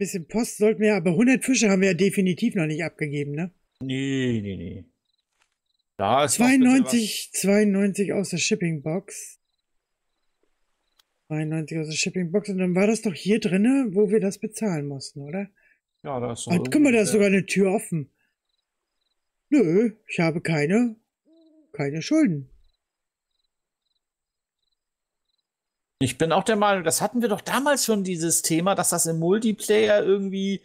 Bisschen Post sollten wir, aber 100 Fische haben wir ja definitiv noch nicht abgegeben, ne? Nee, nee, nee. Da ist 92 aus der Shipping Box. 92 aus der Shipping Box. Und dann war das doch hier drin, wo wir das bezahlen mussten, oder? Ja, da ist so. Und guck mal, da ist sogar eine Tür offen. Nö, ich habe keine Schulden. Ich bin auch der Meinung, das hatten wir doch damals schon, dieses Thema, dass das im Multiplayer irgendwie...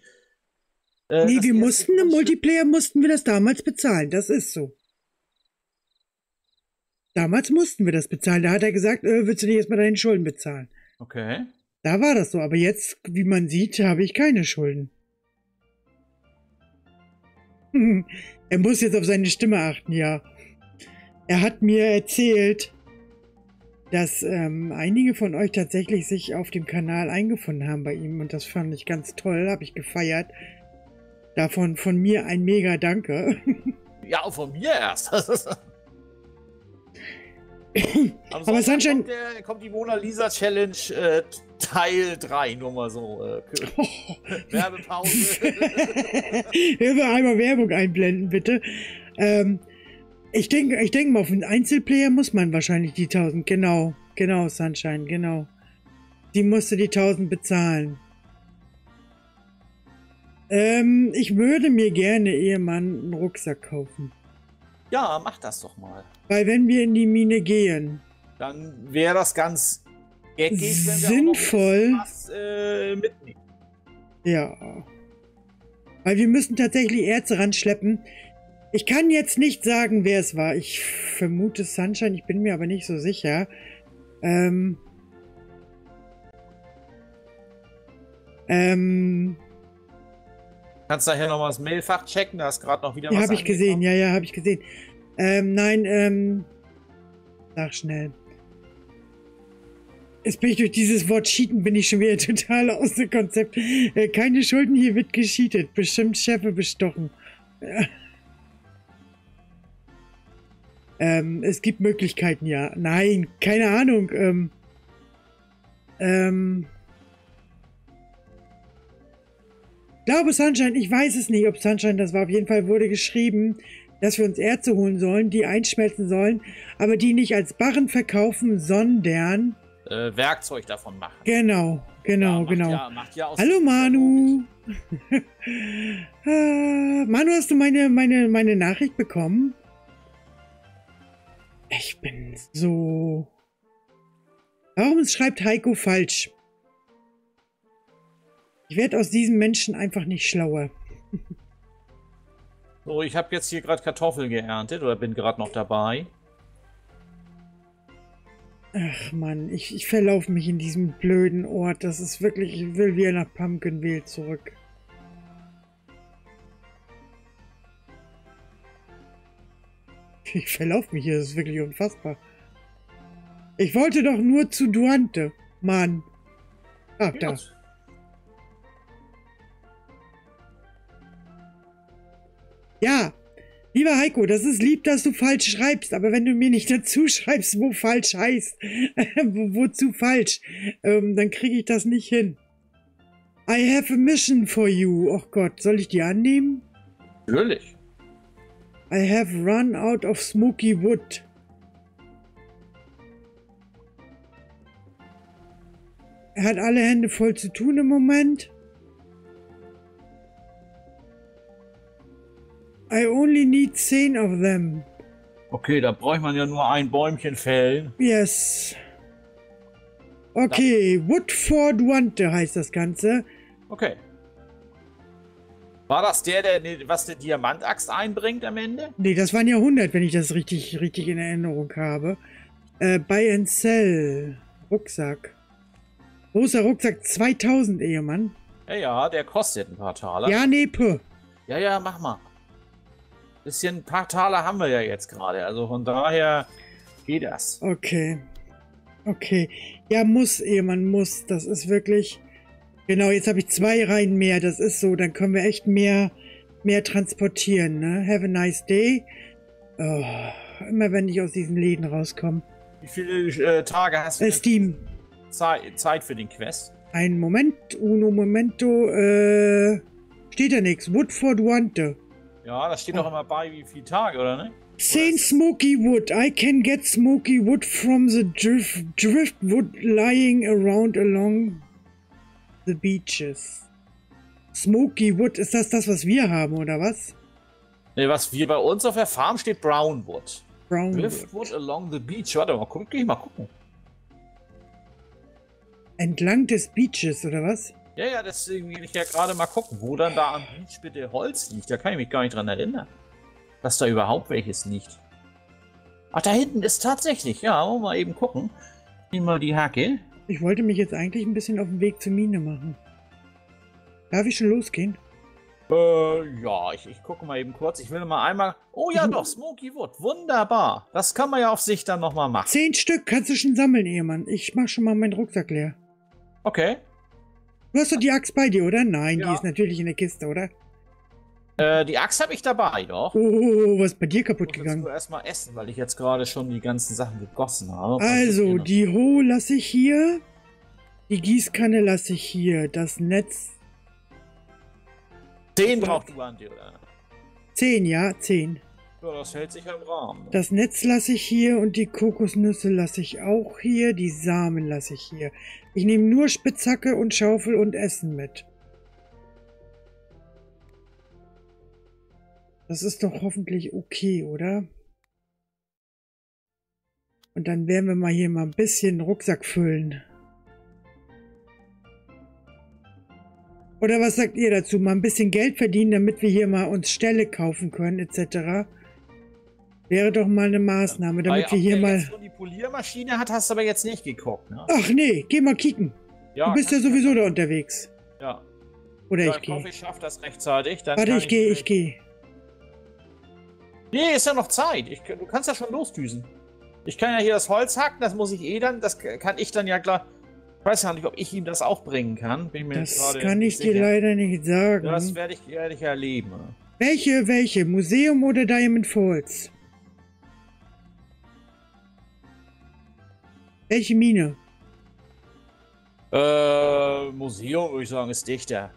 nee, wir mussten im Multiplayer, mussten wir das damals bezahlen, das ist so. Damals mussten wir das bezahlen, da hat er gesagt, willst du nicht erstmal deine Schulden bezahlen. Okay. Da war das so, aber jetzt, wie man sieht, habe ich keine Schulden. Er muss jetzt auf seine Stimme achten, ja. Er hat mir erzählt, dass einige von euch tatsächlich sich auf dem Kanal eingefunden haben bei ihm und das fand ich ganz toll, habe ich gefeiert. Davon von mir ein mega Danke. Ja, auch von mir erst. Aber es anscheinend kommt die Mona Lisa Challenge Teil 3, nur mal so. Werbepause. Hör mal einmal Werbung einblenden, bitte. Ich denke mal, auf einen Einzelplayer muss man wahrscheinlich die 1000, genau, Sunshine, genau. Die musste die 1000 bezahlen. Ich würde mir gerne, Ehemann, einen Rucksack kaufen. Ja, mach das doch mal. Weil wenn wir in die Mine gehen... Dann wäre das ganz geckig, wenn wir sinnvoll auch noch was, mitnehmen. Ja. Weil wir müssen tatsächlich Erze ranschleppen. Ich kann jetzt nicht sagen, wer es war. Ich vermute Sunshine, ich bin mir aber nicht so sicher. Kannst nachher nochmal das Mailfach checken, da ist gerade noch wieder was. Ja, habe ich gesehen, ja, habe ich gesehen. Sag schnell. Jetzt bin ich durch dieses Wort Cheaten, bin ich schon wieder total aus dem Konzept. Keine Schulden, hier wird gecheatet. Bestimmt Chefe bestochen. Es gibt Möglichkeiten, ja. Nein, keine Ahnung. Ich glaube Sunshine, ich weiß es nicht, ob Sunshine das war. Auf jeden Fall wurde geschrieben, dass wir uns Erze holen sollen, die einschmelzen sollen, aber die nicht als Barren verkaufen, sondern... Werkzeug davon machen. Genau. Ja, macht ja aus. Hallo Manu! Manu, hast du meine Nachricht bekommen? Ich bin so... Warum schreibt Heiko falsch? Ich werde aus diesen Menschen einfach nicht schlauer. So, ich habe jetzt hier gerade Kartoffeln geerntet oder bin gerade noch dabei. Ach Mann, ich verlaufe mich in diesem blöden Ort. Das ist wirklich, ich will wieder nach Pumpkinville zurück. Ich verlaufe mich hier, das ist wirklich unfassbar. Ich wollte doch nur zu Duante, Mann. Ach, ja. Da. Ja, lieber Heiko, das ist lieb, dass du falsch schreibst, aber wenn du mir nicht dazu schreibst, wo falsch heißt, wozu falsch, dann kriege ich das nicht hin. I have a mission for you. Och Gott, soll ich die annehmen? Natürlich. I have run out of smoky wood. Er hat alle Hände voll zu tun im Moment. I only need 10 of them. Okay, da braucht man ja nur ein Bäumchen fällen. Yes. Okay, Wood for Duante heißt das Ganze. Okay. War das der was der Diamantaxt einbringt am Ende? Nee, das waren ja 100, wenn ich das richtig in Erinnerung habe. Buy and Sell. Rucksack. Großer Rucksack, 2000, Ehemann. Ja, der kostet ein paar Taler. Ja, nee, puh. Ja, mach mal. Bisschen ein paar Taler haben wir ja jetzt gerade, also von daher geht das. Okay. Ja, man muss, das ist wirklich... Genau, jetzt habe ich 2 Reihen mehr, das ist so, dann können wir echt mehr transportieren, ne? Have a nice day. Oh, immer wenn ich aus diesen Läden rauskomme. Wie viele Tage hast du Zeit für den Quest? Ein Moment, uno momento, steht da nichts. Wood for Duante. Ja, das steht doch immer bei, wie viele Tage, oder ne? 10 Smoky Wood. I can get Smoky Wood from the driftwood lying around along the beaches. Smoky Wood, ist das, was wir haben, oder was? Ne, was wir bei uns auf der Farm steht, Brownwood. Driftwood along the beach. Warte mal, guck ich mal gucken. Entlang des Beaches, oder was? Ja, ja, deswegen will ich ja gerade mal gucken, wo dann da am Beach bitte Holz liegt. Da kann ich mich gar nicht dran erinnern, dass da überhaupt welches liegt. Ach, da hinten ist tatsächlich, ja, wollen wir mal eben gucken. Nehmen wir die Hacke. Ich wollte mich jetzt eigentlich ein bisschen auf den Weg zur Mine machen. Darf ich schon losgehen? Ja, ich gucke mal eben kurz. Ich will mal einmal... Oh ja, doch, Smoky Wood. Wunderbar. Das kann man ja auf sich dann nochmal machen. 10 Stück kannst du schon sammeln, Ehemann. Ich mach schon mal meinen Rucksack leer. Okay. Du hast doch die Axt bei dir, oder? Nein, ja, die ist natürlich in der Kiste, oder? Die Axt habe ich dabei, doch. Oh, was ist bei dir kaputt gegangen? Ich muss erstmal essen, weil ich jetzt gerade schon die ganzen Sachen gegossen habe. Also, die Ho lasse ich hier. Die Gießkanne lasse ich hier. Das Netz. 10 braucht du an dir, oder? 10, ja, 10. Ja, das hält sich im Rahmen. Das Netz lasse ich hier und die Kokosnüsse lasse ich auch hier. Die Samen lasse ich hier. Ich nehme nur Spitzhacke und Schaufel und Essen mit. Das ist doch hoffentlich okay, oder? Und dann werden wir mal hier mal ein bisschen Rucksack füllen. Oder was sagt ihr dazu? Mal ein bisschen Geld verdienen, damit wir hier mal uns Ställe kaufen können, etc. Wäre doch mal eine Maßnahme, damit wir hier mal... Die Poliermaschine hast du aber jetzt nicht geguckt, ne? Ach nee, geh mal kicken. Ja, du bist ja sowieso da unterwegs. Ja. Oder ich gehe. Ich hoffe, ich schaffe das rechtzeitig. Dann warte, ich gehe. Nee, ist ja noch Zeit. Du kannst ja schon losdüsen. Ich kann ja hier das Holz hacken, das muss ich eh dann... Das kann ich dann ja klar... Ich weiß ja nicht, ob ich ihm das auch bringen kann. Bin mir das kann ich dir leider nicht sagen. Das werde ich ehrlich erleben. Welche? Museum oder Diamond Falls? Welche Mine? Museum, würde ich sagen, ist dichter.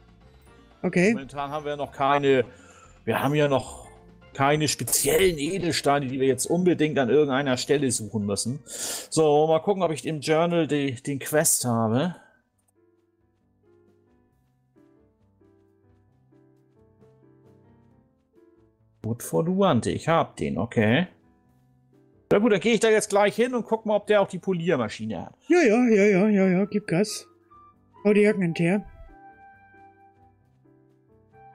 Okay. Momentan haben wir noch keine... Wir haben ja noch keine speziellen Edelsteine, die wir jetzt unbedingt an irgendeiner Stelle suchen müssen. So, mal gucken, ob ich im Journal den Quest habe. Wood for Duante, ich habe den, okay. Na gut, dann gehe ich da jetzt gleich hin und gucke mal, ob der auch die Poliermaschine hat. Ja, gib Gas. Hau die Jacken hinterher.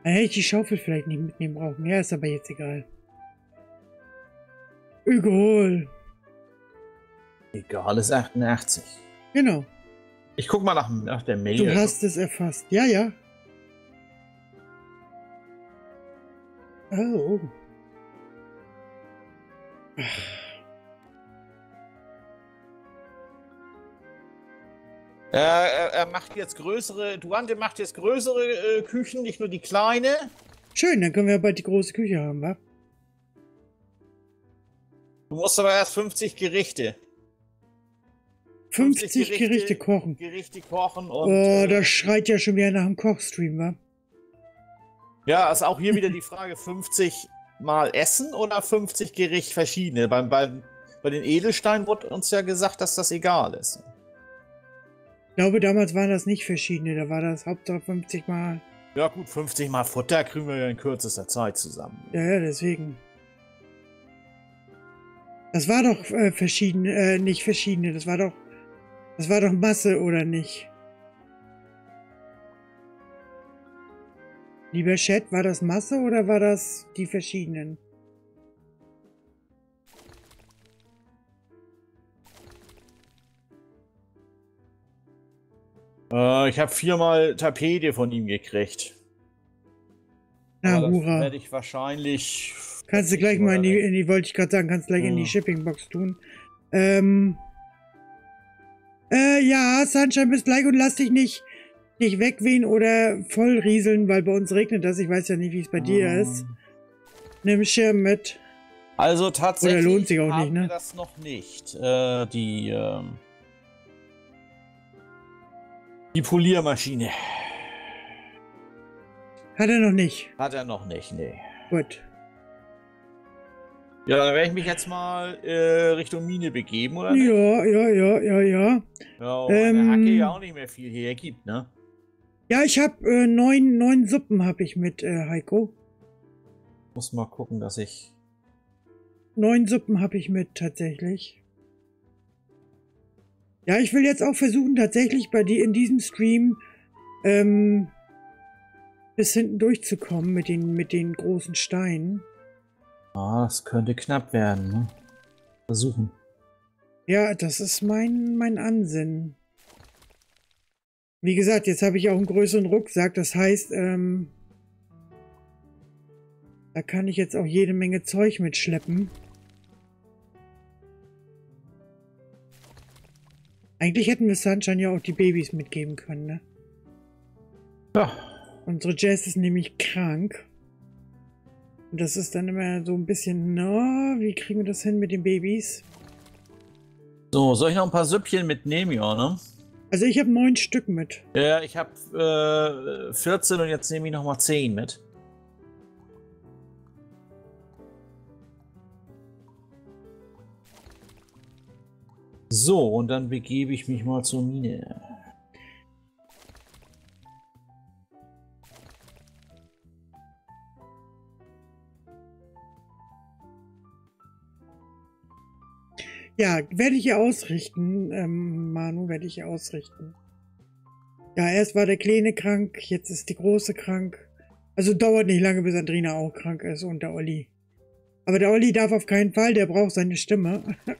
Dann hätte ich die Schaufel vielleicht nicht mitnehmen brauchen. Ja, ist aber jetzt egal. Egal. Egal ist 88. Genau. Ich guck mal nach der Mail. Du hast es erfasst. Ja. Oh. Er macht jetzt größere, Duante macht jetzt größere Küchen, nicht nur die kleine. Schön, dann können wir bald die große Küche haben, wa? Du musst aber erst 50 Gerichte. 50 Gerichte kochen. Gerichte kochen und... Oh, das schreit ja schon wieder nach einem Kochstream, wa? Ja, ist auch hier wieder die Frage, 50 mal Essen oder 50 Gerichte verschiedene? Bei den Edelsteinen wurde uns ja gesagt, dass das egal ist. Ich glaube, damals waren das nicht verschiedene, da war das Hauptsache 50 mal... Ja gut, 50 mal Futter kriegen wir ja in kürzester Zeit zusammen. Ja, deswegen. Das war doch nicht verschiedene, das war doch Masse, oder nicht? Lieber Chat, war das Masse oder war das die verschiedenen? Ich habe 4 mal Tapete von ihm gekriegt. Na, hurra. Werde ich wahrscheinlich... Kannst du gleich mal in die Shippingbox tun. Ja, Sunshine, bis gleich und lass dich nicht wegwehen oder voll rieseln, weil bei uns regnet das. Ich weiß ja nicht, wie es bei dir ist. Nimm Schirm mit. Also tatsächlich oder lohnt sich auch nicht, ne? Wir das noch nicht. Die Poliermaschine. Hat er noch nicht? Hat er noch nicht, nee. Gut. Ja, dann werde ich mich jetzt mal Richtung Mine begeben, oder? Ja. Ja, der Hacke ja auch nicht mehr viel hier gibt, ne? Ja, ich habe neun Suppen habe ich mit Heiko. Muss mal gucken, dass ich... 9 Suppen habe ich mit, tatsächlich. Ja, ich will jetzt auch versuchen, tatsächlich bei dir in diesem Stream bis hinten durchzukommen mit den großen Steinen. Ah, das könnte knapp werden, ne? Versuchen. Ja, das ist mein Ansinnen. Wie gesagt, jetzt habe ich auch einen größeren Rucksack, das heißt, da kann ich jetzt auch jede Menge Zeug mitschleppen. Eigentlich hätten wir Sunshine ja auch die Babys mitgeben können, ne? Ja. Unsere Jazz ist nämlich krank. Und das ist dann immer so ein bisschen, na, wie kriegen wir das hin mit den Babys? So, soll ich noch ein paar Süppchen mitnehmen, ja, ne? Also ich habe 9 Stück mit. Ja, ich habe 14 und jetzt nehme ich nochmal 10 mit. So, und dann begebe ich mich mal zur Mine. Ja, werde ich hier ausrichten, Manu, werde ich hier ausrichten. Ja, erst war der Kleine krank, jetzt ist die Große krank. Also dauert nicht lange, bis Andrina auch krank ist und der Olli. Aber der Olli darf auf keinen Fall, der braucht seine Stimme. Ja.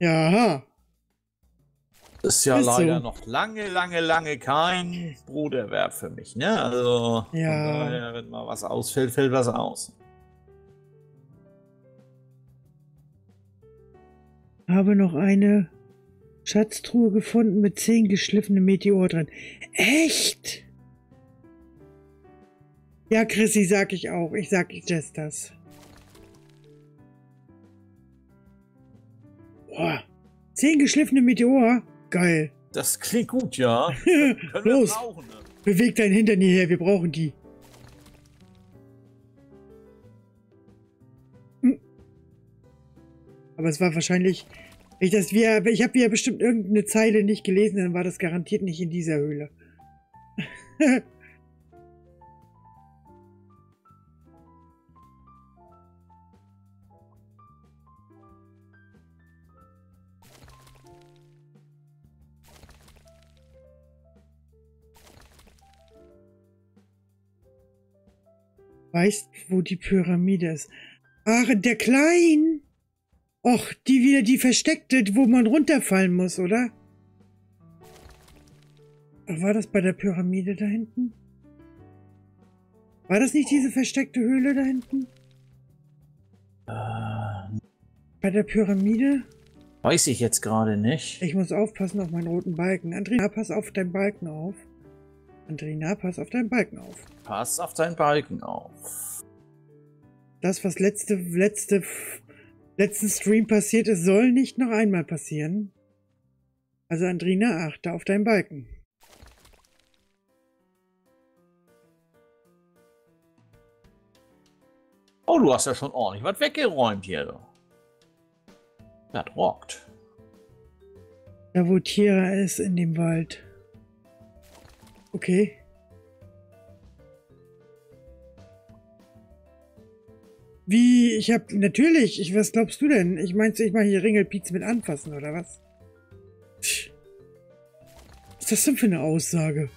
Ja. Ist ja leider noch lange kein Broterwerb für mich, ne? Also, ja. Wenn mal was ausfällt, fällt was aus. Habe noch eine Schatztruhe gefunden mit 10 geschliffenen Meteor drin. Echt? Ja, Chrissy, sag ich auch. Ich sag Jess das. Boah, 10 geschliffene Meteor? Geil. Das klingt gut, ja. Los, brauchen, ne? Beweg deinen Hintern hierher, wir brauchen die. Hm. Aber es war wahrscheinlich... Ich habe ja bestimmt irgendeine Zeile nicht gelesen, dann war das garantiert nicht in dieser Höhle. Weißt, wo die Pyramide ist? Ach, der Klein! Och, die wieder, die versteckte, wo man runterfallen muss, oder? War das bei der Pyramide da hinten? War das nicht diese versteckte Höhle da hinten? Bei der Pyramide? Weiß ich jetzt gerade nicht. Ich muss aufpassen auf meinen roten Balken. Andrina, pass auf deinen Balken auf. Andrina, pass auf deinen Balken auf. Pass auf deinen Balken auf. Das, was letzten Stream passiert ist, soll nicht noch einmal passieren. Also Andrina, achte auf deinen Balken. Oh, du hast ja schon ordentlich was weggeräumt hier. Das rockt. Da wo Tiera ist, in dem Wald. Okay. Wie, ich hab, natürlich, was glaubst du denn? Ich meinst du, ich mache hier Ringelpiez mit anfassen, oder was? Pff. Was ist das denn für eine Aussage?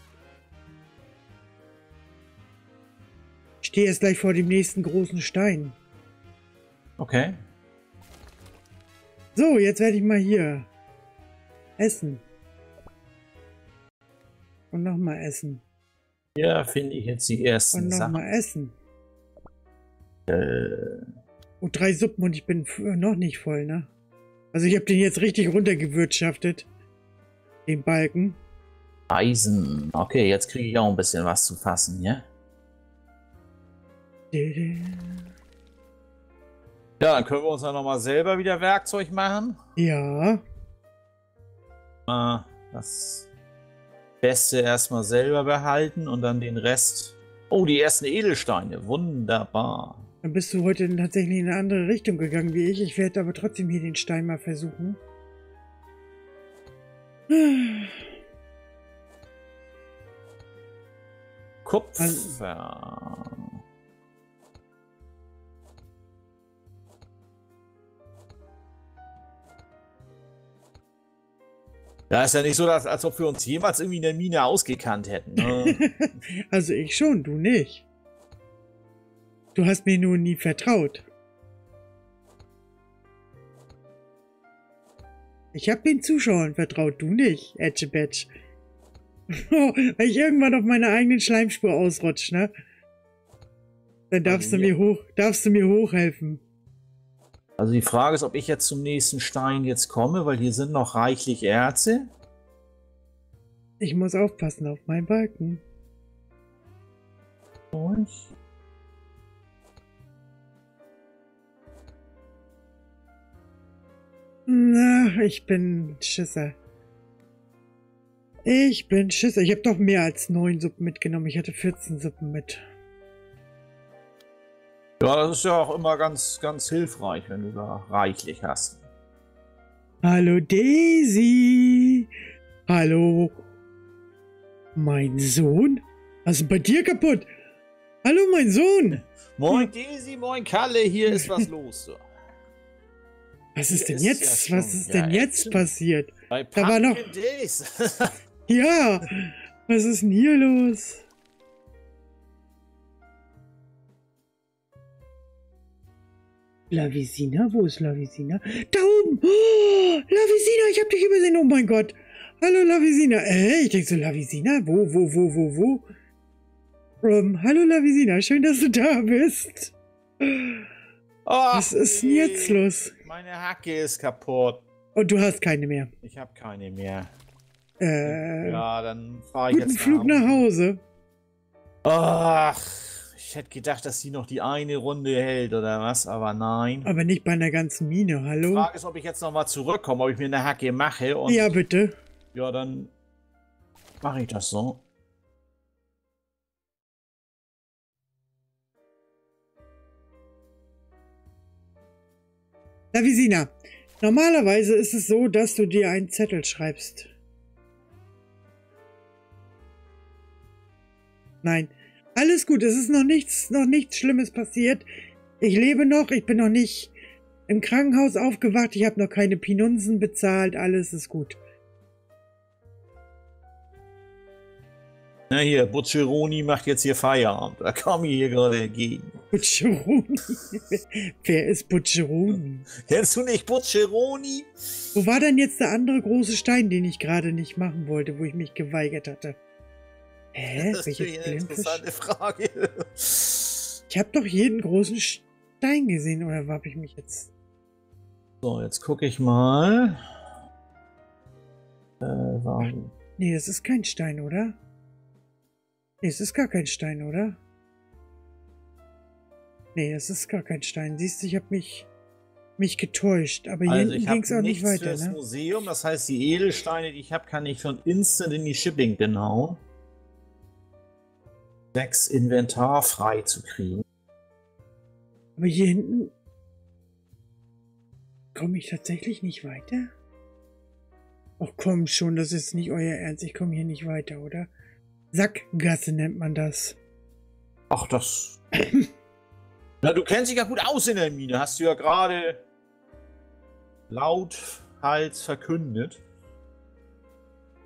Ich stehe jetzt gleich vor dem nächsten großen Stein. Okay. So, jetzt werde ich mal hier essen. Und nochmal essen. Ja, finde ich jetzt die ersten Sachen. Und nochmal essen. Oh, 3 Suppen und ich bin noch nicht voll, ne? Also ich habe den jetzt richtig runtergewirtschaftet. Den Balken. Eisen. Okay, jetzt kriege ich auch ein bisschen was zu fassen, ja? Ja, dann können wir uns ja nochmal selber wieder Werkzeug machen. Ja. Das Beste erstmal selber behalten und dann den Rest. Oh, die ersten Edelsteine. Wunderbar. Dann bist du heute tatsächlich in eine andere Richtung gegangen wie ich. Ich werde aber trotzdem hier den Stein mal versuchen. Kupfer. Da ist ja nicht so, als ob wir uns jemals irgendwie in der Mine ausgekannt hätten. Ne? Also ich schon, du nicht. Du hast mir nur nie vertraut. Ich habe den Zuschauern vertraut, du nicht, Etchebatch. Weil ich irgendwann auf meiner eigenen Schleimspur ausrutsche, ne? Dann darfst, also, darfst du mir hochhelfen. Also die Frage ist, ob ich jetzt zum nächsten Stein jetzt komme, weil hier sind noch reichlich Erze. Ich muss aufpassen auf meinen Balken. Und? Na, ich bin Schisser. Ich bin Schisser. Ich habe doch mehr als 9 Suppen mitgenommen. Ich hatte 14 Suppen mit. Ja, das ist ja auch immer ganz, ganz hilfreich, wenn du da reichlich hast. Hallo Daisy! Hallo! Mein Sohn? Was ist denn bei dir kaputt? Hallo, mein Sohn! Moin Daisy, moin Kalle, hier ist was los. So. Was ist denn jetzt? Was ist denn jetzt passiert? Da war noch... Ja! Was ist denn hier los? Lavisina? Wo ist Lavisina? Da oben! Oh, Lavisina, ich hab dich übersehen, oh mein Gott! Hallo Lavisina! Ich denk so, Lavisina? Wo? Hallo Lavisina, schön, dass du da bist! Oh, was ist denn jetzt los? Meine Hacke ist kaputt. Und du hast keine mehr? Ich hab keine mehr. Ja, dann fahr ich jetzt Flug nach Hause. Ach... Ich hätte gedacht, dass sie noch die eine Runde hält oder was, aber nein. Aber nicht bei einer ganzen Mine, hallo? Die Frage ist, ob ich jetzt nochmal zurückkomme, ob ich mir eine Hacke mache. Und ja, bitte. Ja, dann mache ich das so. Lavisina, normalerweise ist es so, dass du dir einen Zettel schreibst. Nein. Alles gut, es ist noch nichts Schlimmes passiert. Ich lebe noch, ich bin noch nicht im Krankenhaus aufgewacht, ich habe noch keine Pinunzen bezahlt, alles ist gut. Na hier, Butcheroni macht jetzt hier Feierabend, da komme ich hier gerade entgegen. Butcheroni? Wer ist Butcheroni? Kennst du nicht Butcheroni? Wo war denn jetzt der andere große Stein, den ich gerade nicht machen wollte, wo ich mich geweigert hatte? Hä? Das ist eine interessante Frage. Ich habe doch jeden großen Stein gesehen, oder habe ich mich jetzt... So, jetzt gucke ich mal. Warum? Nee, das ist kein Stein, oder? Nee, es ist gar kein Stein, oder? Nee, das ist gar kein Stein. Siehst du, ich habe mich getäuscht, aber also hier ging es auch nicht weiter. Das, ne? Museum, das heißt, die Edelsteine, die ich habe, kann ich schon instant in die Shipping hauen. 6 Inventar frei zu kriegen. Aber hier hinten komme ich tatsächlich nicht weiter? Ach komm schon, das ist nicht euer Ernst. Ich komme hier nicht weiter, oder? Sackgasse nennt man das. Ach, das... Na, du kennst dich ja gut aus in der Mine. Hast du ja gerade laut halt verkündet.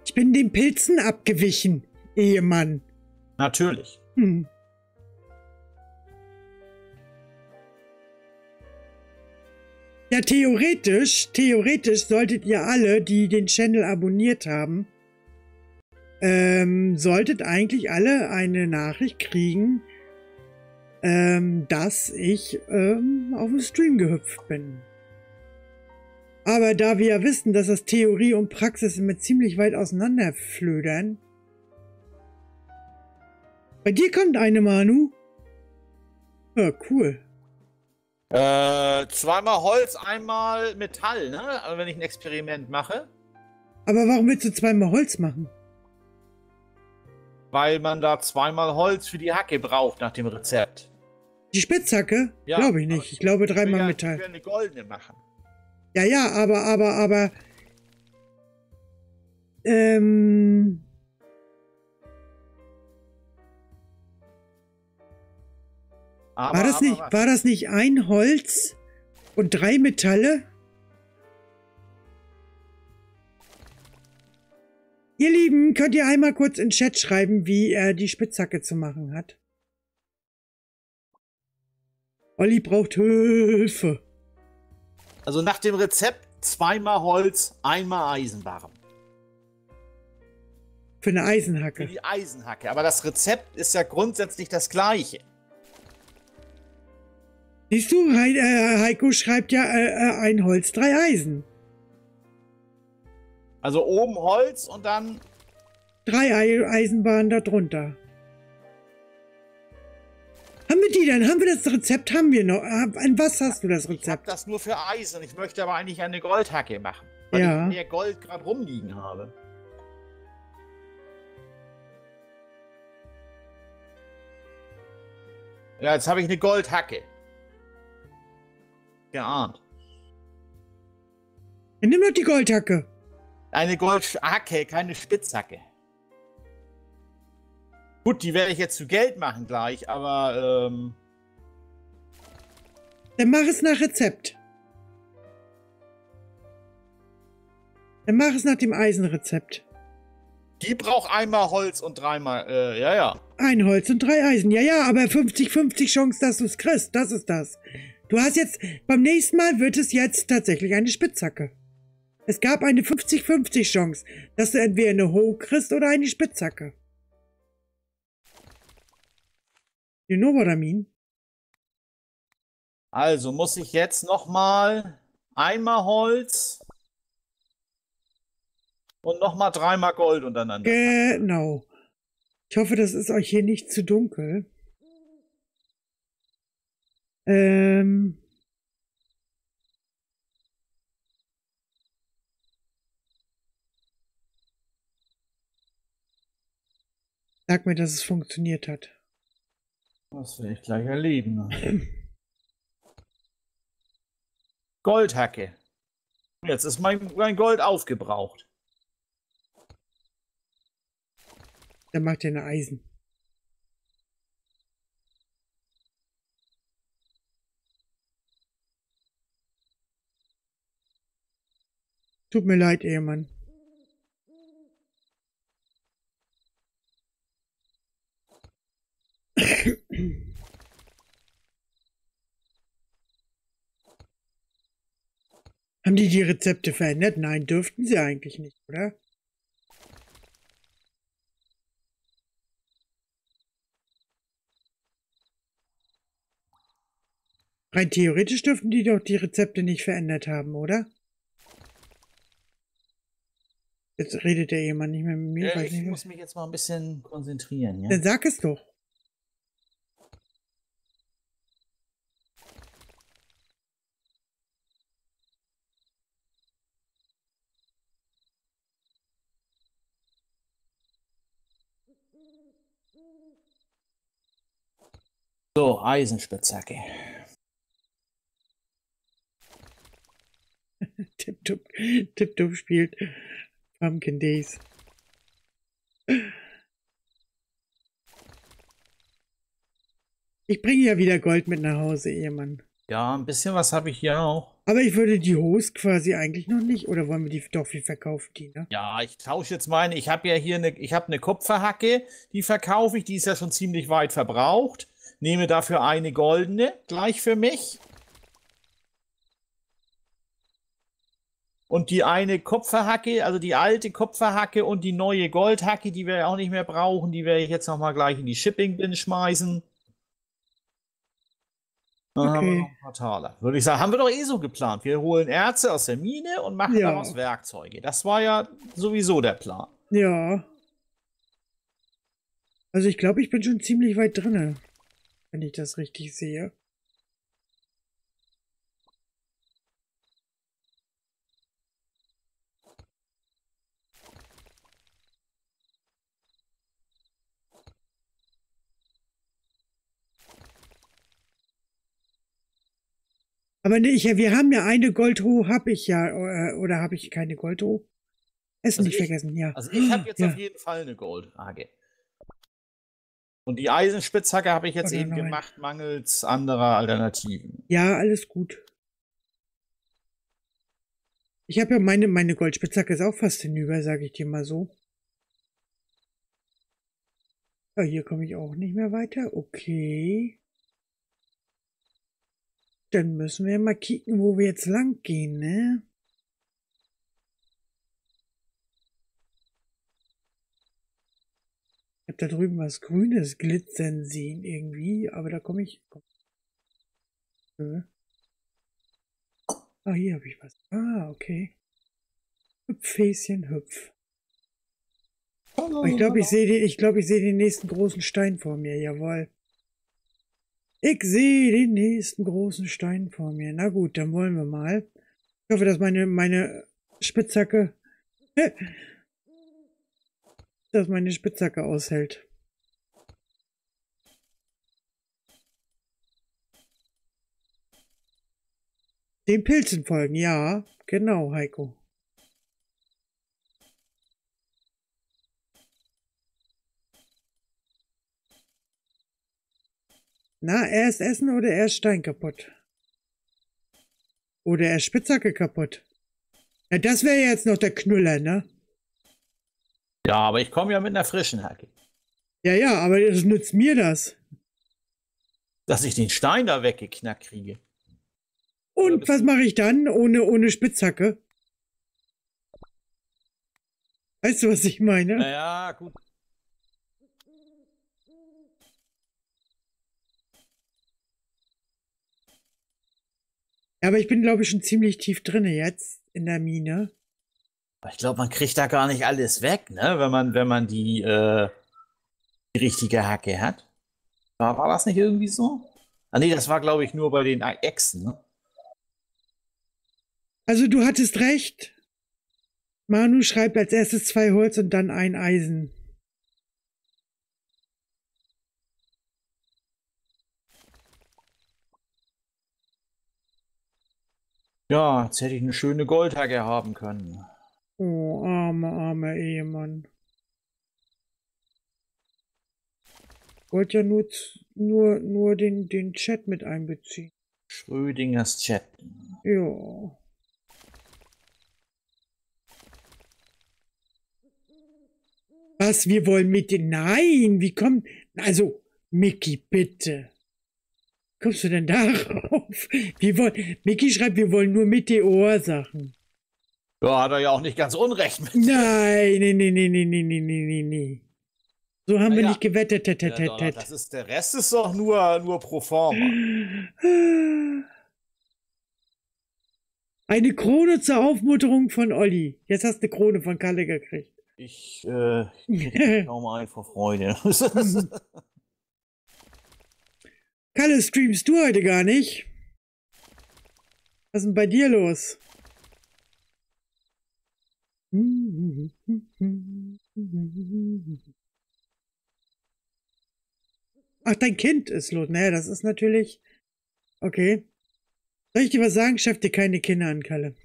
Ich bin den Pilzen abgewichen, Ehemann. Natürlich. Hm. Ja, theoretisch solltet ihr alle, die den Channel abonniert haben, solltet eigentlich alle eine Nachricht kriegen, dass ich auf dem Stream gehüpft bin. Aber da wir ja wissen, dass das Theorie und Praxis immer ziemlich weit auseinanderflödern, bei dir kommt eine, Manu. Ja, cool. Zweimal Holz, einmal Metall, ne? Also wenn ich ein Experiment mache. Aber warum willst du zweimal Holz machen? Weil man da zweimal Holz für die Hacke braucht nach dem Rezept. Die Spitzhacke? Ja, glaube ich nicht. Ich glaube dreimal Metall. Ich will eine goldene machen. Ja, ja, aber... war das nicht ein Holz und 3 Metalle? Ihr Lieben, könnt ihr einmal kurz in den Chat schreiben, wie er die Spitzhacke zu machen hat? Olli braucht Hilfe. Also nach dem Rezept 2-mal Holz, 1-mal Eisenbarren. Für eine Eisenhacke. Für die Eisenhacke. Aber das Rezept ist ja grundsätzlich das gleiche. Siehst du, Heiko schreibt ja ein Holz, 3 Eisen. Also oben Holz und dann... 3 Eisenbahnen darunter. Haben wir die denn? Haben wir das Rezept? Haben wir noch? An was hast du das Rezept? Ich habe das nur für Eisen. Ich möchte aber eigentlich eine Goldhacke machen. Weil ja, ich mehr Gold gerade rumliegen habe. Ja, jetzt habe ich eine Goldhacke. Geahnt. Dann nimm doch die Goldhacke. Eine Goldhacke, keine Spitzhacke. Gut, die werde ich jetzt zu Geld machen gleich, aber dann mach es nach Rezept. Dann mach es nach dem Eisenrezept. Die braucht einmal Holz und 3-mal, ja, ja. Ein Holz und 3 Eisen, ja, ja, aber 50-50 Chance, dass du es kriegst, das ist das. Du hast jetzt, beim nächsten Mal wird es jetzt tatsächlich eine Spitzhacke. Es gab eine 50-50 Chance, dass du entweder eine Ho kriegst oder eine Spitzhacke. You know what I mean? Also muss ich jetzt nochmal einmal Holz und nochmal 3-mal Gold untereinander. Genau. Ich hoffe, das ist euch hier nicht zu dunkel. Sag mir, dass es funktioniert hat. Das werde ich gleich erleben. Goldhacke. Jetzt ist mein Gold aufgebraucht. Dann macht ihr eine Eisen. Tut mir leid, Ehemann. Haben die Rezepte verändert? Nein, dürften sie eigentlich nicht, oder? Rein theoretisch dürften die doch die Rezepte nicht verändert haben, oder? Jetzt redet der jemand nicht mehr mit mir. Ich muss mich jetzt mal ein bisschen konzentrieren. Ja? Dann sag es doch. So, Eisenspitzhacke. Tipptopp spielt Pumpkin Days. Ich bringe ja wieder Gold mit nach Hause, Ehemann. Ja, ein bisschen was habe ich hier auch. Aber ich würde die Hose quasi eigentlich noch nicht, oder wollen wir die doch viel verkaufen, die, ne? Ja, ich tausche jetzt meine. Ich habe ja hier eine Kupferhacke, die verkaufe ich, die ist ja schon ziemlich weit verbraucht. Nehme dafür eine goldene, gleich für mich. Und die eine Kupferhacke, also die alte Kupferhacke und die neue Goldhacke, die wir ja auch nicht mehr brauchen, die werde ich jetzt nochmal gleich in die Shipping-Bin schmeißen. Dann haben wir noch ein paar Taler. Würde ich sagen, haben wir doch eh so geplant. Wir holen Erze aus der Mine und machen daraus Werkzeuge. Das war ja sowieso der Plan. Ja. Also ich glaube, ich bin schon ziemlich weit drinne, wenn ich das richtig sehe. Aber nee, wir haben ja eine Goldruhe, habe ich ja, oder habe ich keine Goldruhe? Essen also nicht vergessen, ja. Also ich habe jetzt auf jeden Fall eine Goldhacke. Und die Eisenspitzhacke habe ich jetzt eben gemacht, mangels anderer Alternativen. Ja, alles gut. Ich habe ja meine Goldspitzhacke ist auch fast hinüber, sage ich dir mal so. Ja, hier komme ich auch nicht mehr weiter. Okay. Dann müssen wir mal kicken, wo wir jetzt lang gehen, ne? Ich habe da drüben was Grünes glitzern sehen irgendwie, aber da komme ich... Ah, hier habe ich was. Ah, okay. Hüpffäschen, hüpf. Aber ich glaube, ich sehe den nächsten großen Stein vor mir, jawohl. Ich sehe den nächsten großen Stein vor mir. Na gut, dann wollen wir mal. Ich hoffe, dass meine Spitzhacke... dass meine Spitzhacke aushält. Den Pilzen folgen, ja. Genau, Heiko. Na, erst Essen oder erst Stein kaputt? Oder erst Spitzhacke kaputt? Ja, das wäre jetzt noch der Knüller, ne? Ja, aber ich komme ja mit einer frischen Hacke. Ja, aber das nützt mir das. Dass ich den Stein da weggeknackt kriege. Und was mache ich dann ohne Spitzhacke? Weißt du, was ich meine? Naja, gut. Aber ich bin, glaube ich, schon ziemlich tief drinne jetzt in der Mine. Ich glaube, man kriegt da gar nicht alles weg, ne? Wenn man die richtige Hacke hat. War das nicht irgendwie so? Ah nee, das war, glaube ich, nur bei den Echsen, ne? Also du hattest recht. Manu schreibt als erstes 2 Holz und dann 1 Eisen. Ja, jetzt hätte ich eine schöne Goldhacke haben können. Oh, armer Ehemann. Ich wollte ja nur den Chat mit einbeziehen. Schrödingers Chat. Ja. Was, wir wollen mit den... Nein, wie kommt... Also, Mickey, bitte. Kommst du denn darauf? Mickey schreibt, wir wollen nur Meteorsachen. Ja, hat er ja auch nicht ganz unrecht mit. Nein, nee. So haben wir nicht gewettet. Der Rest ist doch nur pro forma. Eine Krone zur Aufmunterung von Olli. Jetzt hast du eine Krone von Kalle gekriegt. Ich krieg kaum ein vor Freude. Kalle, streamst du heute gar nicht? Was ist denn bei dir los? Ach, dein Kind ist los. Naja, das ist natürlich... Okay. Soll ich dir was sagen? Schaff dir keine Kinder an, Kalle.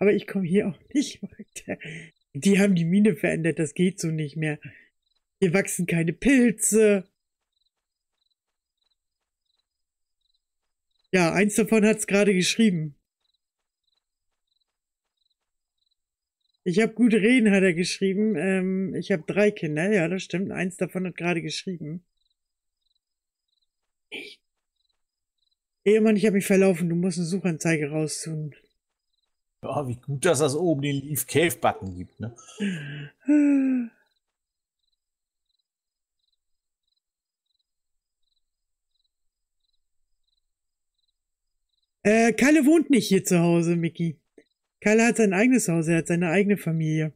Aber ich komme hier auch nicht weiter. Die haben die Mine verändert. Das geht so nicht mehr. Hier wachsen keine Pilze. Ja, eins davon hat es gerade geschrieben. Ich habe gut reden, hat er geschrieben. Ich habe 3 Kinder. Ja, das stimmt. Eins davon hat gerade geschrieben. Ehemann, ich habe mich verlaufen. Du musst eine Suchanzeige raustun. Ja, wie gut, dass das oben den Leave Cave Button gibt, ne? Kalle wohnt nicht hier zu Hause, Mickey. Kalle hat sein eigenes Haus, er hat seine eigene Familie.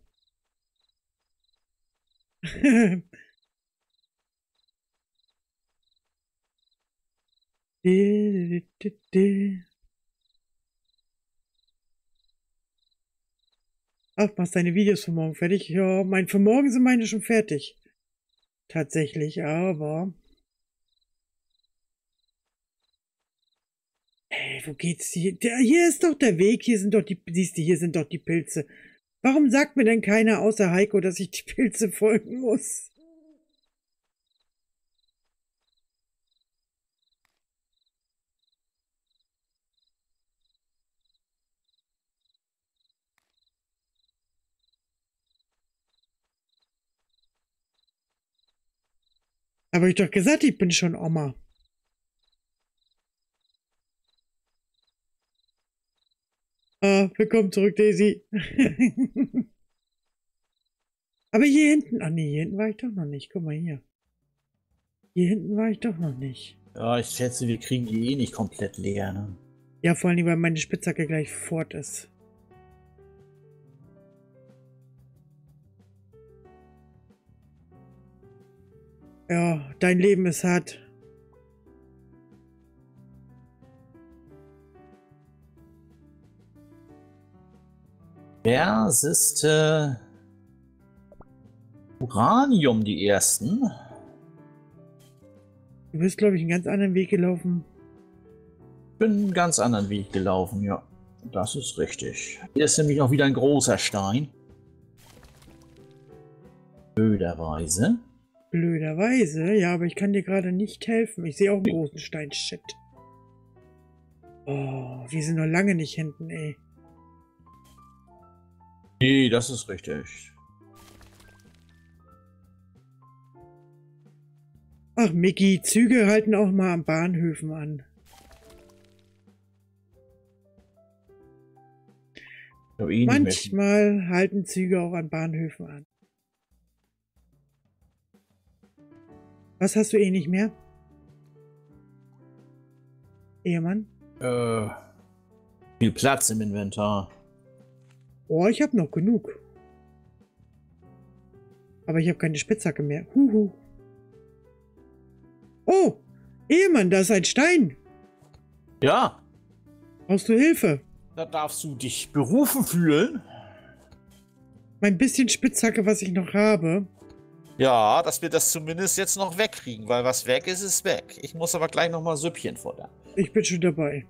Ach, machst deine Videos für morgen fertig? Ja, für morgen sind meine schon fertig. Tatsächlich, aber... Ey, wo geht's hier? Hier ist doch der Weg, hier sind doch die, siehst du, hier sind doch die Pilze. Warum sagt mir denn keiner außer Heiko, dass ich die Pilze folgen muss? Habe ich doch gesagt, ich bin schon Oma. Ah, willkommen zurück, Daisy. Aber hier hinten... Ah nee, hier hinten war ich doch noch nicht. Guck mal hier. Hier hinten war ich doch noch nicht. Ja, ich schätze, wir kriegen die eh nicht komplett leer, ne? Ja, vor allem, weil meine Spitzhacke gleich fort ist. Ja, dein Leben ist hart. Wer ist Uranium die ersten? Du bist, glaube ich, einen ganz anderen Weg gelaufen. Ich bin einen ganz anderen Weg gelaufen, ja. Das ist richtig. Hier ist nämlich auch wieder ein großer Stein. Blöderweise. Blöderweise, ja, aber ich kann dir gerade nicht helfen. Ich sehe auch einen großen Stein. Shit. Oh, wir sind noch lange nicht hinten, ey. Nee, das ist richtig. Ach, Micky, Züge halten auch mal an Bahnhöfen an. Manchmal halten Züge auch an Bahnhöfen an. Was hast du eh nicht mehr? Ehemann? Viel Platz im Inventar. Oh, ich habe noch genug. Aber ich habe keine Spitzhacke mehr. Huhu. Oh, Ehemann, da ist ein Stein. Ja. Brauchst du Hilfe? Da darfst du dich berufen fühlen. Mein bisschen Spitzhacke, was ich noch habe. Ja, dass wir das zumindest jetzt noch wegkriegen, weil was weg ist, ist weg. Ich muss aber gleich nochmal Süppchen futtern. Ich bin schon dabei.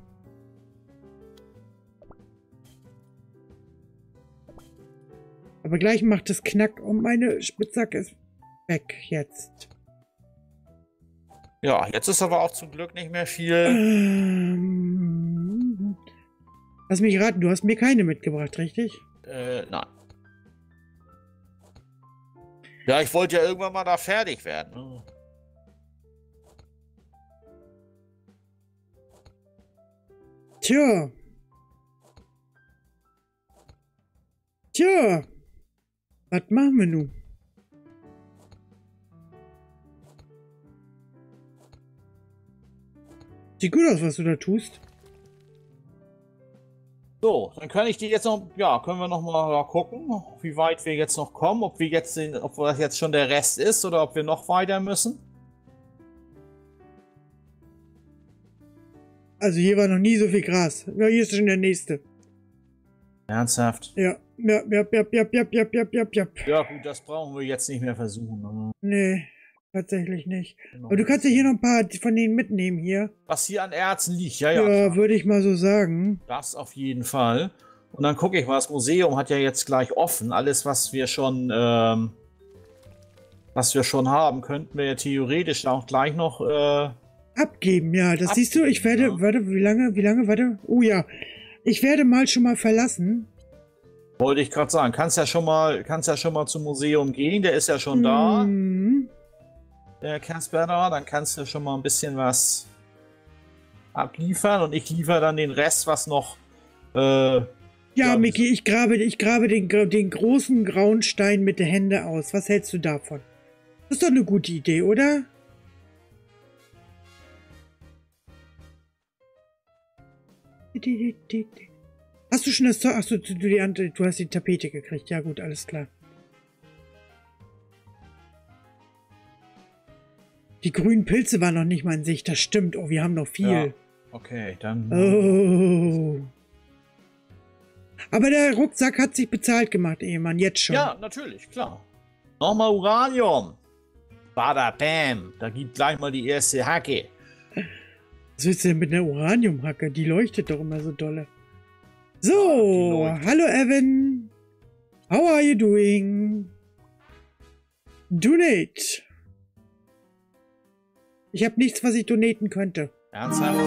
Aber gleich macht es Knack und meine Spitzhacke ist weg jetzt. Ja, jetzt ist aber auch zum Glück nicht mehr viel. Lass mich raten, du hast mir keine mitgebracht, richtig? Nein. Ja, ich wollte ja irgendwann mal da fertig werden. Oh. Tja. Tja. Was machen wir nun? Sieht gut aus, was du da tust. So, dann kann ich die jetzt noch, ja, können wir noch mal gucken, wie weit wir jetzt noch kommen, ob wir jetzt, ob das jetzt schon der Rest ist oder ob wir noch weiter müssen. Also hier war noch nie so viel Gras. Ja, hier ist schon der nächste. Ernsthaft? Ja, ja, ja, ja, ja, ja, ja, ja, ja, ja. Ja gut, das brauchen wir jetzt nicht mehr versuchen. Nee, tatsächlich nicht. Genau. Aber du kannst ja hier noch ein paar von denen mitnehmen hier. Was hier an Erzen liegt, ja, ja. Ja, würde ich mal so sagen. Das auf jeden Fall. Und dann gucke ich mal, das Museum hat ja jetzt gleich offen. Alles, was wir schon haben, könnten wir ja theoretisch auch gleich noch abgeben, ja. Das abgeben, siehst du, ich werde, ja. Warte, wie lange, warte. Oh ja, ich werde mal schon mal verlassen. Wollte ich gerade sagen, kannst ja schon mal zum Museum gehen, der ist ja schon da. Der Kasper da, dann kannst du schon mal ein bisschen was abliefern und ich liefere dann den Rest, was noch. Ja, Micky, ich grabe den großen grauen Stein mit den Händen aus. Was hältst du davon? Das ist doch eine gute Idee, oder? Hast du schon das Zeug? Achso, du hast die Tapete gekriegt. Ja gut, alles klar. Die grünen Pilze waren noch nicht mal in Sicht, das stimmt. Oh, wir haben noch viel. Ja, okay, dann... Oh. Aber der Rucksack hat sich bezahlt gemacht, Ehemann, jetzt schon. Ja, natürlich, klar. Nochmal Uranium. Bada bam, da gibt gleich mal die erste Hacke. Was willst du denn mit einer Uraniumhacke? Die leuchtet doch immer so dolle. So, hallo Evan. How are you doing? Donate. Ich habe nichts, was ich donaten könnte. Ernsthaft?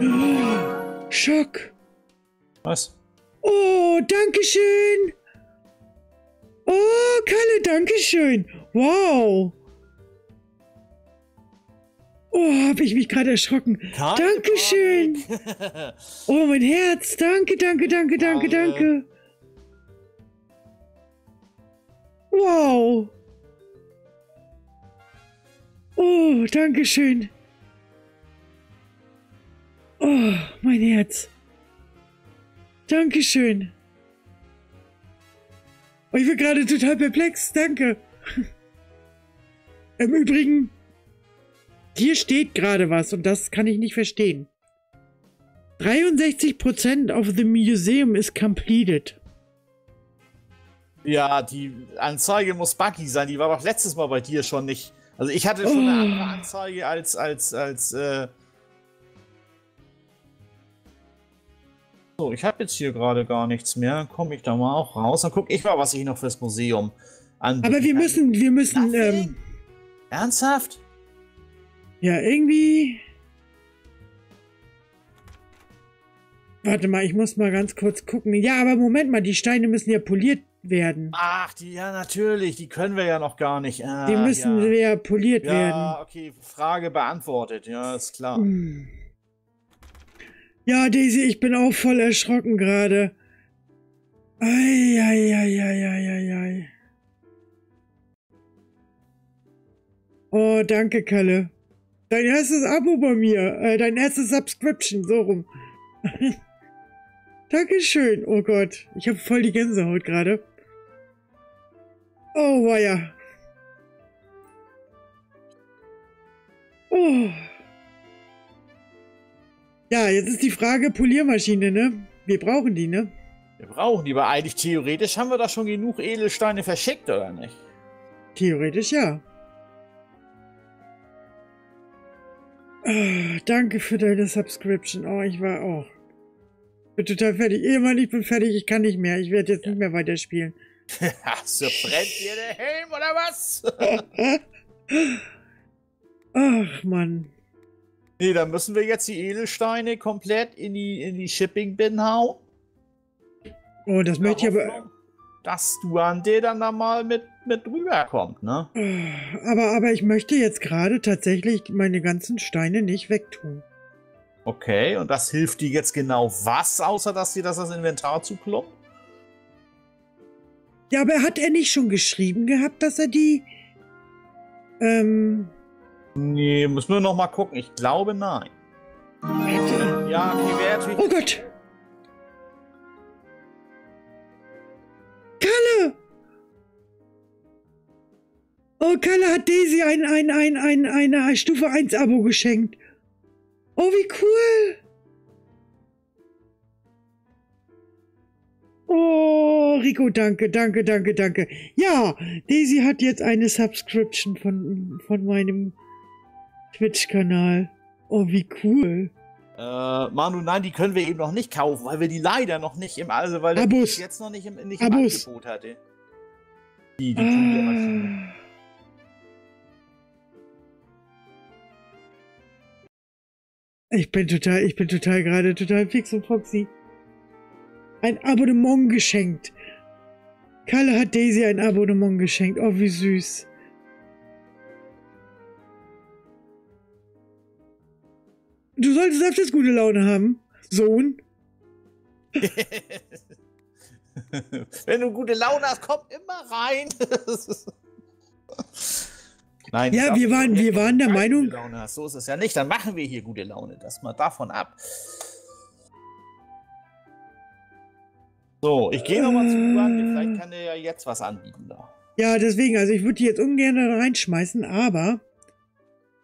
Oh, Schock. Was? Oh, dankeschön. Oh, Kalle, dankeschön. Wow. Oh, habe ich mich gerade erschrocken. Dankeschön. Oh, mein Herz. Danke, danke, danke, danke, danke. Wow. Oh, dankeschön. Oh, mein Herz. Dankeschön. Oh, ich bin gerade total perplex. Danke. Im Übrigen... Hier steht gerade was und das kann ich nicht verstehen. 63% of the museum is completed. Ja, die Anzeige muss buggy sein. Die war doch letztes Mal bei dir schon nicht. Also ich hatte schon eine andere Anzeige als So, ich habe jetzt hier gerade gar nichts mehr. Komme ich da mal auch raus. Dann gucke ich mal, was ich noch fürs Museum anbiete. Aber wir müssen... Ernsthaft? Ja, irgendwie... Warte mal, ich muss mal ganz kurz gucken. Ja, aber Moment mal, die Steine müssen ja poliert werden. Ach, die, ja natürlich, die können wir ja noch gar nicht. Ah, die müssen ja poliert werden. Ja, okay, Frage beantwortet, ja, ist klar. Ja, Daisy, ich bin auch voll erschrocken gerade. Eieieiei. Oh, danke, Kalle. Dein erstes Abo bei mir. Dein erstes Subscription, so rum. Dankeschön. Oh Gott, ich habe voll die Gänsehaut gerade. Oh, weia. Oh. Ja, jetzt ist die Frage Poliermaschine, ne? Wir brauchen die, ne? Wir brauchen die, aber eigentlich theoretisch haben wir da schon genug Edelsteine verschickt, oder nicht? Theoretisch ja. Oh, danke für deine Subscription. Oh, ich war auch. Bin total fertig. Ehemann, ich bin fertig. Ich kann nicht mehr. Ich werde jetzt nicht mehr weiterspielen. So brennt dir der Helm oder was? Ach, Mann. Nee, dann müssen wir jetzt die Edelsteine komplett in die Shipping-Bin hauen. Oh, das möchte ich aber... Dass Duande dann da mal mit rüberkommt, ne? Aber ich möchte jetzt gerade tatsächlich meine ganzen Steine nicht wegtun. Okay, und das hilft dir jetzt genau was, außer dass dir das Inventar zukloppt? Ja, aber hat er nicht schon geschrieben gehabt, dass er die... Nee, müssen wir noch mal gucken. Ich glaube, nein. Ja, die Werte... Oh Gott! Kalle! Oh, Kalle hat Daisy eine Stufe 1 Abo geschenkt. Oh, wie cool! Oh, Rico, danke, danke, danke, danke. Ja, Daisy hat jetzt eine Subscription von meinem Twitch-Kanal. Oh, wie cool. Manu, nein, die können wir eben noch nicht kaufen, weil wir die leider noch nicht im... Also, weil Abus. Die jetzt noch nicht im Angebot hatte. Die Maschine. Ich bin gerade total fix und foxy. Ein Abonnement geschenkt. Kalle hat Daisy ein Abonnement geschenkt. Oh, wie süß. Du solltest öfters gute Laune haben, Sohn. Wenn du gute Laune hast, komm immer rein. Nein, ja, wir waren der Meinung. Gute Laune hast. So ist es ja nicht. Dann machen wir hier gute Laune. Das mal davon ab. So, ich gehe nochmal zu Duande. Vielleicht kann der ja jetzt was anbieten da. Ja, deswegen. Also ich würde die jetzt ungern reinschmeißen, aber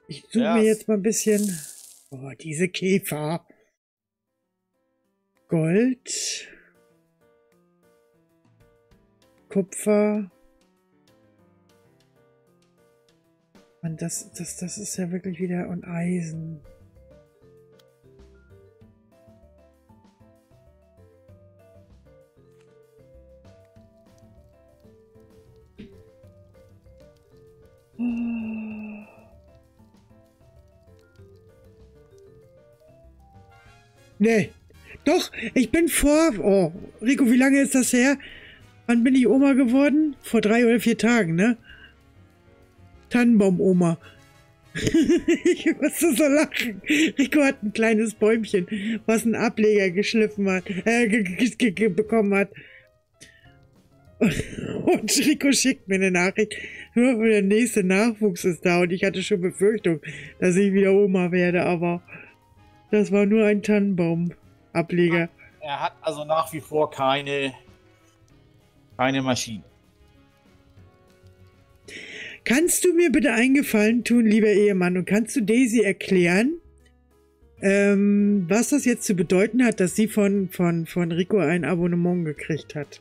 ich suche mir jetzt mal ein bisschen. Oh, diese Käfer. Gold. Kupfer. Und das ist ja wirklich wieder... Und Eisen. Nee. Doch, ich bin vor... Oh, Rico, wie lange ist das her? Wann bin ich Oma geworden? Vor 3 oder 4 Tagen, ne? Tannenbaum-Oma. Ich musste so lachen. Rico hat ein kleines Bäumchen, was ein Ableger geschliffen hat, bekommen hat. Und Rico schickt mir eine Nachricht. Nur der nächste Nachwuchs ist da und ich hatte schon Befürchtung, dass ich wieder Oma werde, aber das war nur ein Tannenbaum-Ableger. Er hat also nach wie vor keine Maschine. Kannst du mir bitte einen Gefallen tun, lieber Ehemann, und kannst du Daisy erklären, was das jetzt zu bedeuten hat, dass sie von Rico ein Abonnement gekriegt hat?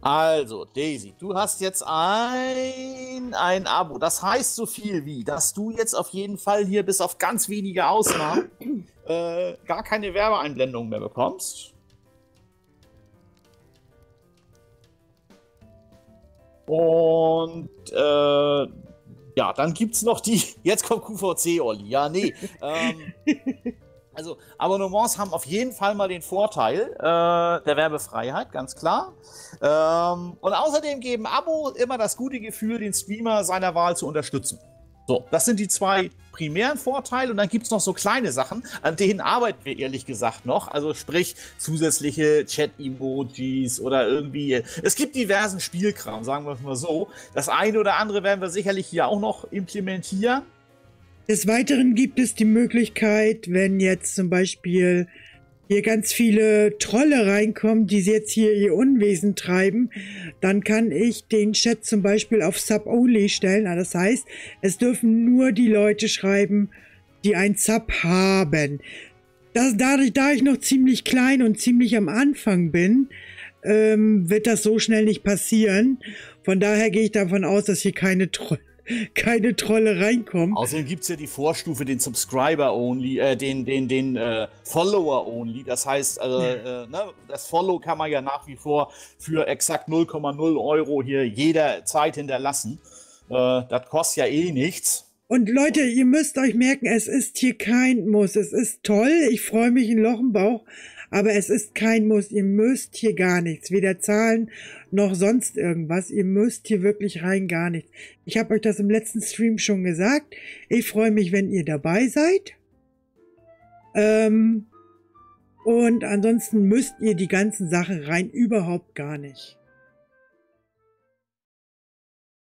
Also, Daisy, du hast jetzt ein Abo. Das heißt so viel wie, dass du jetzt auf jeden Fall hier bis auf ganz wenige Ausnahmen gar keine Werbeeinblendungen mehr bekommst. Und ja, dann gibt es noch die, jetzt kommt QVC, Olli, ja, nee. Also Abonnements haben auf jeden Fall mal den Vorteil der Werbefreiheit, ganz klar. Und außerdem geben Abo immer das gute Gefühl, den Streamer seiner Wahl zu unterstützen. So, das sind die 2 primären Vorteile und dann gibt es noch so kleine Sachen, an denen arbeiten wir ehrlich gesagt noch. Also sprich zusätzliche Chat-Emojis oder irgendwie, es gibt diversen Spielkram, sagen wir es mal so. Das eine oder andere werden wir sicherlich hier auch noch implementieren. Des Weiteren gibt es die Möglichkeit, wenn jetzt zum Beispiel hier ganz viele Trolle reinkommen, die jetzt hier ihr Unwesen treiben, dann kann ich den Chat zum Beispiel auf Sub-Only stellen. Das heißt, es dürfen nur die Leute schreiben, die ein Sub haben. Da ich noch ziemlich klein und ziemlich am Anfang bin, wird das so schnell nicht passieren. Von daher gehe ich davon aus, dass hier keine Trolle reinkommen. Außerdem gibt es ja die Vorstufe, den Subscriber-Only, den Follower-Only. Das heißt, ne, das Follow kann man ja nach wie vor für exakt 0,0 € hier jederzeit hinterlassen. Das kostet ja eh nichts. Und Leute, ihr müsst euch merken, es ist hier kein Muss. Es ist toll, ich freue mich in Loch im Bauch, aber es ist kein Muss. Ihr müsst hier gar nichts, weder zahlen noch sonst irgendwas. Ihr müsst hier wirklich rein gar nichts. Ich habe euch das im letzten Stream schon gesagt. Ich freue mich, wenn ihr dabei seid. Und ansonsten müsst ihr die ganzen Sachen rein überhaupt gar nicht.